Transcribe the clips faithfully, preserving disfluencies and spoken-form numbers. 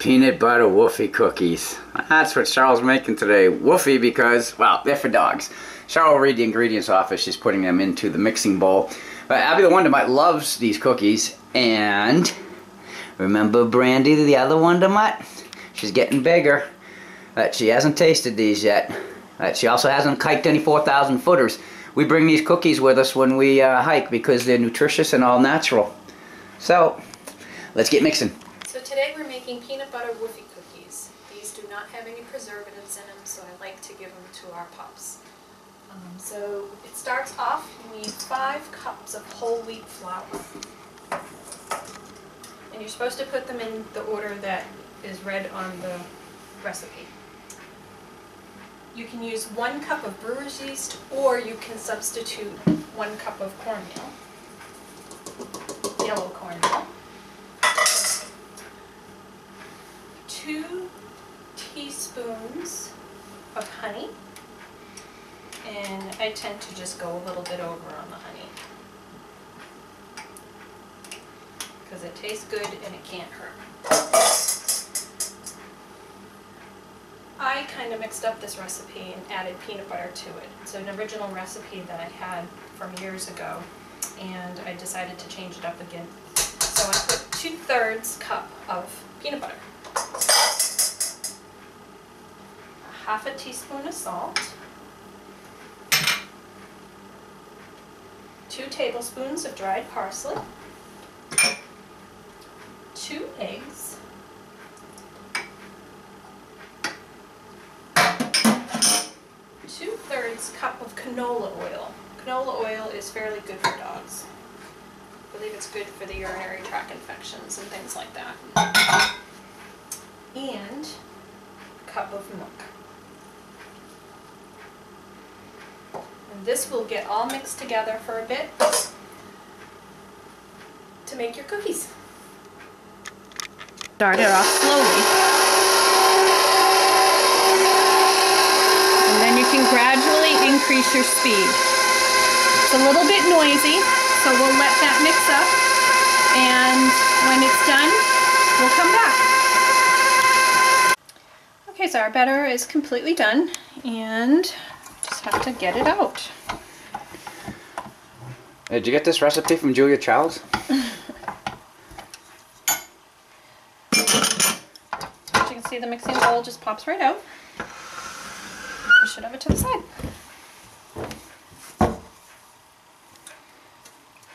Peanut butter Woofie cookies. That's what Cheryl's making today. Woofie because, well, they're for dogs. Cheryl will read the ingredients off as she's putting them into the mixing bowl. But Abby the Wonder Mutt loves these cookies. And remember Brandi the other Wonder Mutt? She's getting bigger. But she hasn't tasted these yet. But she also hasn't hiked any four thousand footers. We bring these cookies with us when we uh, hike because they're nutritious and all natural. So, let's get mixing. So today we're making peanut butter Woofie cookies. These do not have any preservatives in them, so I like to give them to our pups. Um, so it starts off, you need five cups of whole wheat flour. And you're supposed to put them in the order that is read on the recipe. You can use one cup of brewer's yeast, or you can substitute one cup of cornmeal, yellow cornmeal. two teaspoons of honey, and I tend to just go a little bit over on the honey because it tastes good and it can't hurt. I kind of mixed up this recipe and added peanut butter to it. It's an original recipe that I had from years ago, and I decided to change it up again. So I put two-thirds cup of peanut butter. Half a teaspoon of salt, two tablespoons of dried parsley, two eggs, two-thirds cup of canola oil. Canola oil is fairly good for dogs. I believe it's good for the urinary tract infections and things like that. And a cup of milk. And this will get all mixed together for a bit to make your cookies. Start it off slowly. And then you can gradually increase your speed. It's a little bit noisy, so we'll let that mix up. And when it's done, we'll come back. Okay, so our batter is completely done. And have to get it out. Did you get this recipe from Julia Charles? As you can see, the mixing bowl just pops right out. Push it over to the side.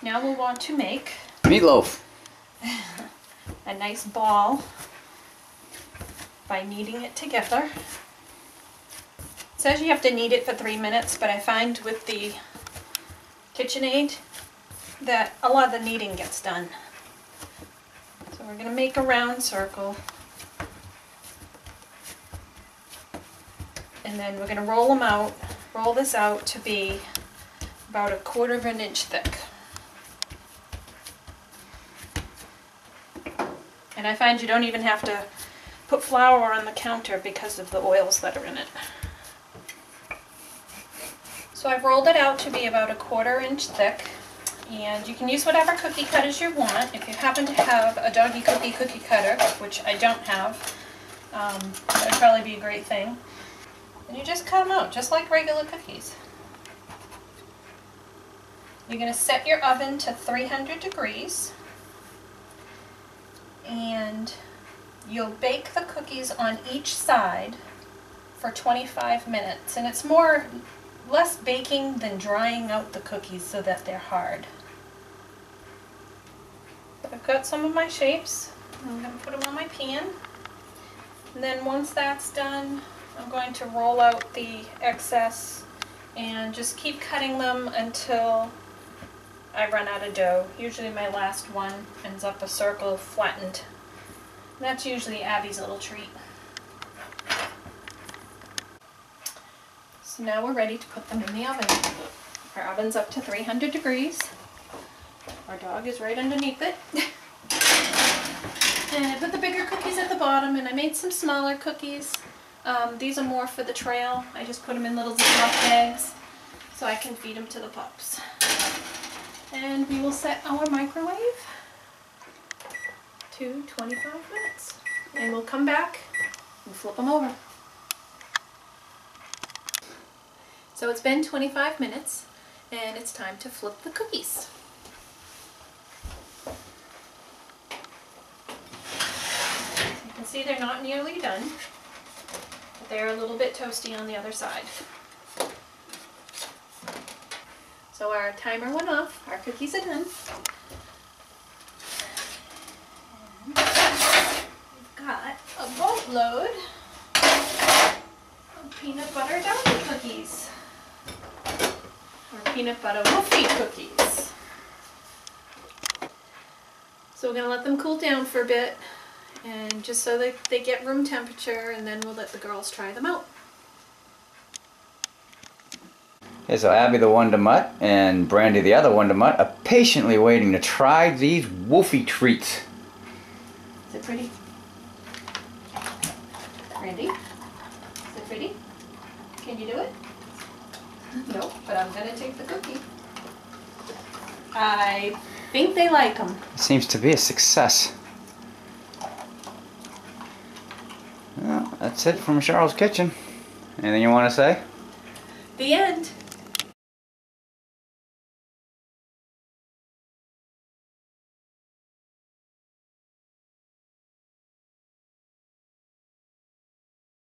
Now we'll want to make meatloaf. A nice ball by kneading it together. It says you have to knead it for three minutes, but I find with the KitchenAid that a lot of the kneading gets done. So we're going to make a round circle. And then we're going to roll them out, roll this out to be about a quarter of an inch thick. And I find you don't even have to put flour on the counter because of the oils that are in it. So I've rolled it out to be about a quarter inch thick, and you can use whatever cookie cutters you want. If you happen to have a doggy cookie cookie cutter, which I don't have, um, that would probably be a great thing. And you just cut them out, just like regular cookies. You're going to set your oven to three hundred degrees, and you'll bake the cookies on each side for twenty-five minutes. And it's more... less baking than drying out the cookies so that they're hard. I've got some of my shapes. I'm going to put them on my pan. And then once that's done, I'm going to roll out the excess and just keep cutting them until I run out of dough. Usually my last one ends up a circle flattened. And that's usually Abby's little treat. So now we're ready to put them in the oven. Our oven's up to three hundred degrees. Our dog is right underneath it. And I put the bigger cookies at the bottom, and I made some smaller cookies. Um, these are more for the trail. I just put them in little Ziploc bags so I can feed them to the pups. And we will set our microwave to twenty-five minutes. and we'll come back and flip them over. So it's been twenty-five minutes and it's time to flip the cookies. You can see they're not nearly done, but they're a little bit toasty on the other side. So our timer went off, our cookies are done. We've got a boatload of peanut butter Downy cookies. Or peanut butter Woofie cookies. So we're going to let them cool down for a bit, and just so that they get room temperature, and then we'll let the girls try them out. Okay, so Abby the Wonder Mutt and Brandi the other Wonder Mutt are patiently waiting to try these Woofie treats. Is it pretty? Brandi? Is it pretty? Can you do it? Nope, but I'm going to take the cookie. I think they like them. It seems to be a success. Well, that's it from Cheryl's Kitchen. Anything you want to say? The end.